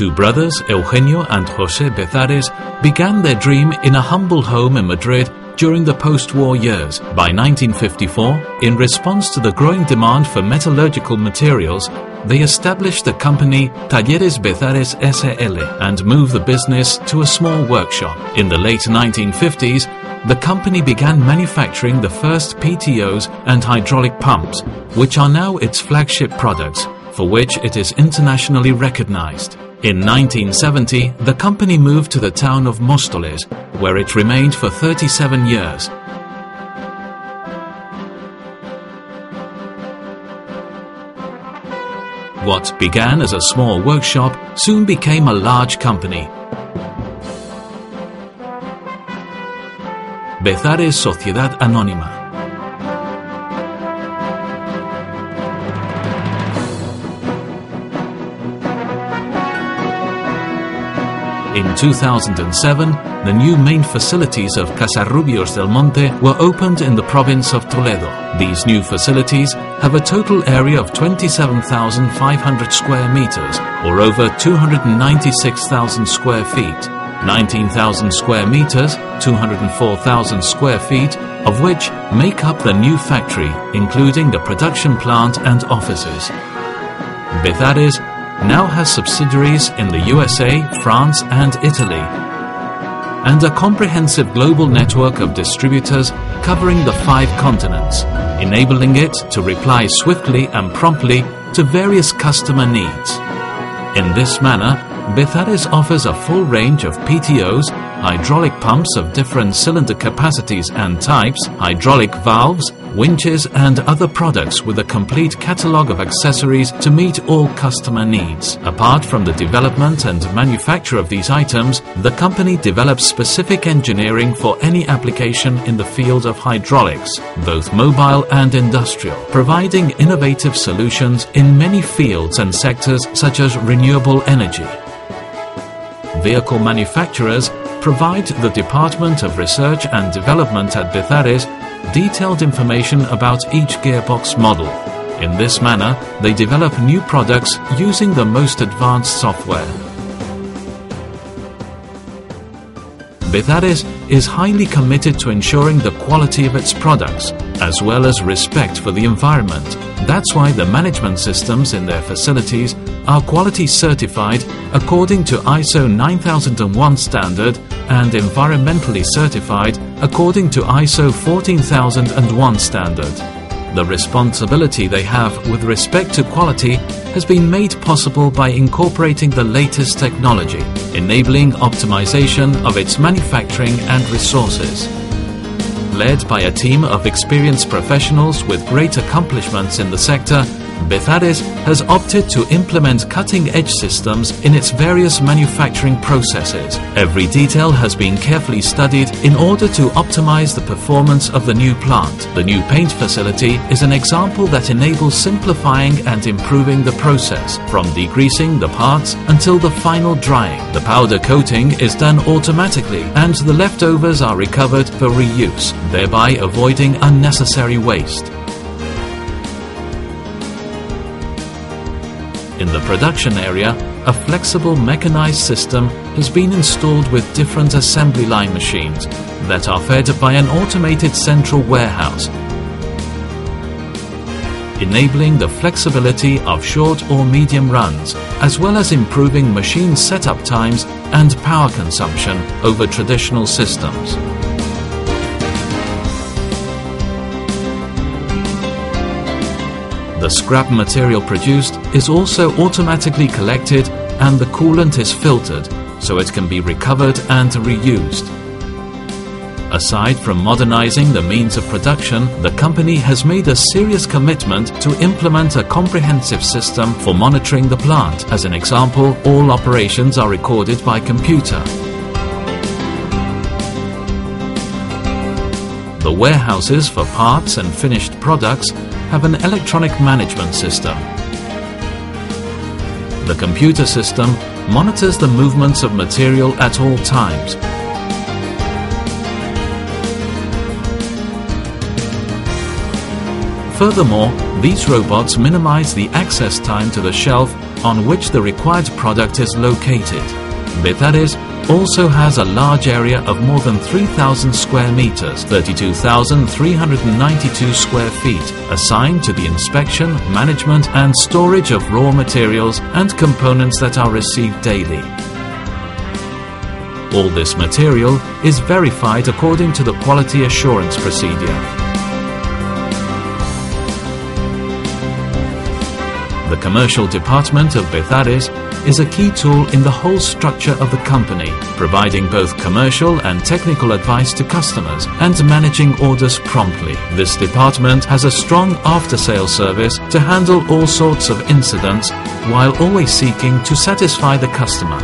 two brothers, Eugenio and Jose Bezares, began their dream in a humble home in Madrid during the post-war years. By 1954, in response to the growing demand for metallurgical materials, they established the company Talleres Bezares SL and moved the business to a small workshop. In the late 1950s, the company began manufacturing the first PTOs and hydraulic pumps, which are now its flagship products, for which it is internationally recognized. In 1970, the company moved to the town of Mostoles, where it remained for 37 years. What began as a small workshop soon became a large company. Bezares Sociedad Anónima. In 2007, the new main facilities of Casarrubios del Monte were opened in the province of Toledo. These new facilities have a total area of 27,500 square meters, or over 296,000 square feet. 19,000 square meters, 204,000 square feet, of which make up the new factory, including the production plant and offices. Bezares now has subsidiaries in the USA, France and Italy, and a comprehensive global network of distributors covering the 5 continents, enabling it to reply swiftly and promptly to various customer needs. In this manner, Bezares offers a full range of PTOs, hydraulic pumps of different cylinder capacities and types, hydraulic valves, winches and other products with a complete catalogue of accessories to meet all customer needs. Apart from the development and manufacture of these items, the company develops specific engineering for any application in the field of hydraulics, both mobile and industrial, providing innovative solutions in many fields and sectors such as renewable energy. Vehicle manufacturers provide the Department of Research and Development at Bezares detailed information about each gearbox model. In this manner, they develop new products using the most advanced software. Bezares is highly committed to ensuring the quality of its products, as well as respect for the environment. That's why the management systems in their facilities are quality certified according to ISO 9001 standard and environmentally certified according to ISO 14001 standard. The responsibility they have with respect to quality has been made possible by incorporating the latest technology, enabling optimization of its manufacturing and resources. Led by a team of experienced professionals with great accomplishments in the sector, Bezares has opted to implement cutting-edge systems in its various manufacturing processes. Every detail has been carefully studied in order to optimize the performance of the new plant. The new paint facility is an example that enables simplifying and improving the process, from degreasing the parts until the final drying. The powder coating is done automatically and the leftovers are recovered for reuse, thereby avoiding unnecessary waste. In the production area, a flexible mechanized system has been installed with different assembly line machines that are fed by an automated central warehouse, enabling the flexibility of short or medium runs, as well as improving machine setup times and power consumption over traditional systems. The scrap material produced is also automatically collected and the coolant is filtered, so it can be recovered and reused. Aside from modernizing the means of production, the company has made a serious commitment to implement a comprehensive system for monitoring the plant. As an example, all operations are recorded by computer. The warehouses for parts and finished products have an electronic management system. The computer system monitors the movements of material at all times. Furthermore, these robots minimize the access time to the shelf on which the required product is located. Bezares also has a large area of more than 3,000 square meters, 32,392 square feet, assigned to the inspection, management and storage of raw materials and components that are received daily. All this material is verified according to the quality assurance procedure. The commercial department of Bezares is a key tool in the whole structure of the company, providing both commercial and technical advice to customers and managing orders promptly. This department has a strong after-sales service to handle all sorts of incidents while always seeking to satisfy the customer.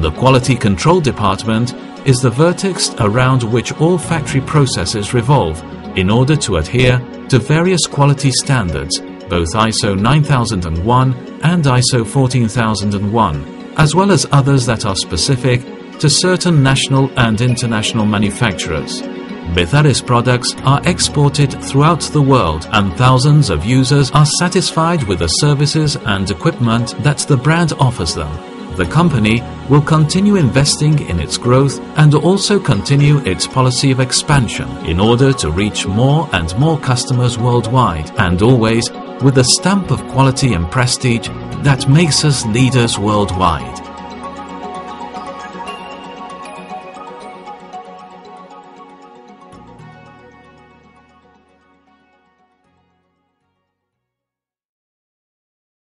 The quality control department is the vertex around which all factory processes revolve in order to adhere to various quality standards, both ISO 9001 and ISO 14001, as well as others that are specific to certain national and international manufacturers. Bezares products are exported throughout the world and thousands of users are satisfied with the services and equipment that the brand offers them. The company will continue investing in its growth and also continue its policy of expansion in order to reach more and more customers worldwide, and always with the stamp of quality and prestige that makes us leaders worldwide.